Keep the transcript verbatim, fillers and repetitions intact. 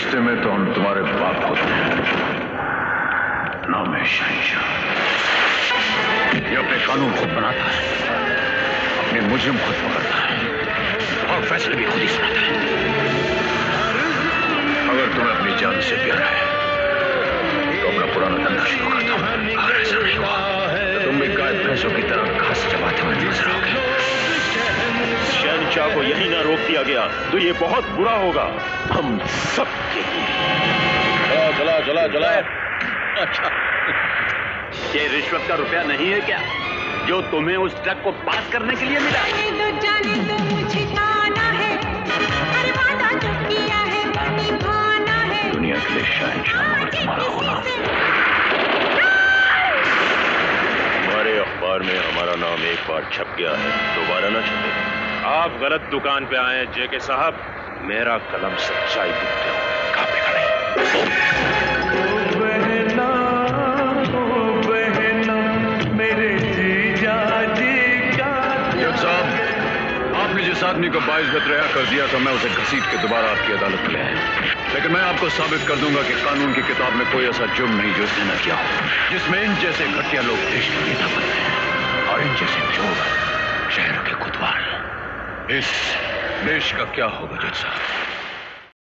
रिश्ते में तो हम तुम्हारे बाप होते हैं, ना मैं शहंशाह। ये अपने कानून खुद बनाता है, अपने मुजरिम खुद पकड़ता है और फैसले भी खुद ही सुनाता है। अगर तुम्हें अपनी जान से प्यार है तो अपना पुराना धंधा शुरू कर दो। अगर ऐसा नहीं हुआ तो तुम भी गाय भैंसों की तरह घास चबाते हुए नजर आओगे। शहंशाह को यही ना रोक दिया गया तो ये बहुत बुरा होगा हम सबके लिए। जला जला जला। अच्छा, ये रिश्वत का रुपया नहीं है क्या जो तुम्हें उस ट्रक को पास करने के लिए मिला? जाने दो, जाने दो, मुझे जाना है, हर वादा जो किया है वो निभाना है। दुनिया के लिए शहंशाह मगर तुम्हारा होना। हमारे अखबार में हमारा नाम एक बार छप गया है, दोबारा ना छपेगा। आप गलत दुकान पे आए हैं जेके साहब, मेरा कलम सच्चाई पे काफी खड़ा है। बहना मेरे जीजा जी क्या जेक साहब, आपने जिस आदमी को बाईस बत रिहा कर दिया था मैं उसे घसीट के दोबारा आपकी अदालत में लाया, लेकिन मैं आपको साबित कर दूंगा कि कानून की किताब में कोई ऐसा जुर्म नहीं जो इसने न किया हो, जिसमें इन जैसे घटिया लोग देश के नेता बनते हैं और इन जैसे चोर शहर के खुदवार। इस देश का क्या होगा जज साहब?